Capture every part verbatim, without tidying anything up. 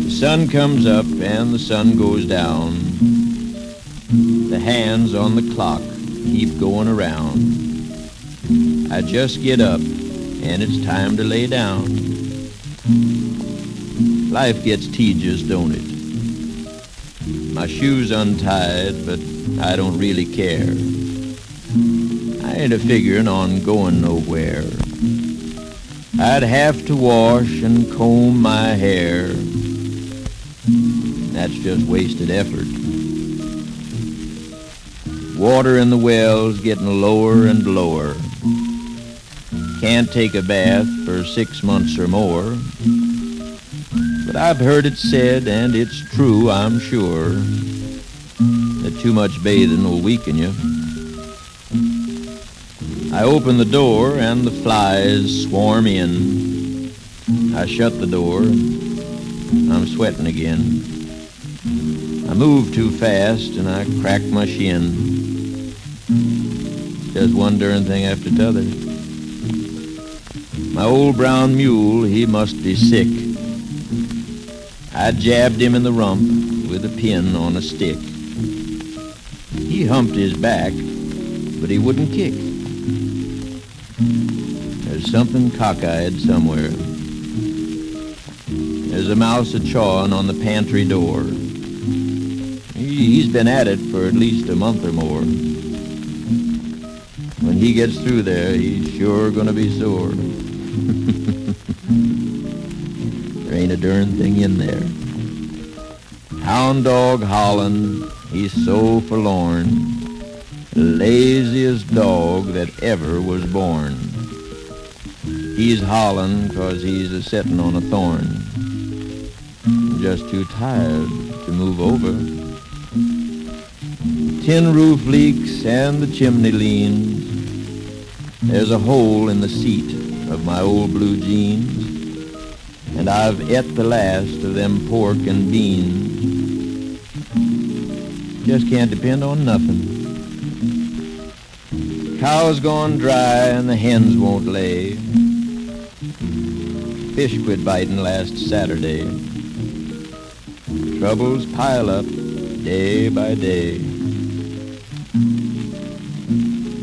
The sun comes up and the sun goes down. The hands on the clock keep going around. I just get up and it's time to lay down. Life gets tedious, don't it? My shoes untied, but I don't really care. I ain't a figuring on going nowhere. I'd have to wash and comb my hair. That's just wasted effort. Water in the well's getting lower and lower. Can't take a bath for six months or more. But I've heard it said, and it's true, I'm sure, that too much bathing will weaken you. I open the door and the flies swarm in. I shut the door. I'm sweating again. I move too fast and I crack my shin. Does one darn thing after t'other. My old brown mule, he must be sick. I jabbed him in the rump with a pin on a stick. He humped his back, but he wouldn't kick. There's something cockeyed somewhere. There's a mouse a-chawing on the pantry door. He's been at it for at least a month or more. When he gets through there, he's sure gonna be sore. There ain't a darn thing in there. Hound dog howling, he's so forlorn. The laziest dog that ever was born. He's howling 'cause he's a-setting on a thorn. Just too tired to move over. Tin roof leaks and the chimney leans. There's a hole in the seat of my old blue jeans, and I've ate the last of them pork and beans. Just can't depend on nothing. Cow's gone dry and the hens won't lay. Fish quit biting last Saturday. Troubles pile up day by day.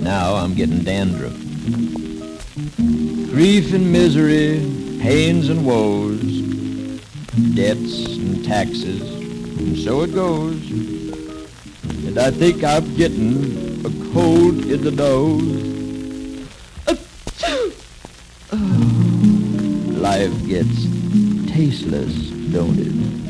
Now I'm getting dandruff. Grief and misery, pains and woes, debts and taxes, and so it goes. And I think I'm getting a cold in the nose. Life gets tasteless, don't it?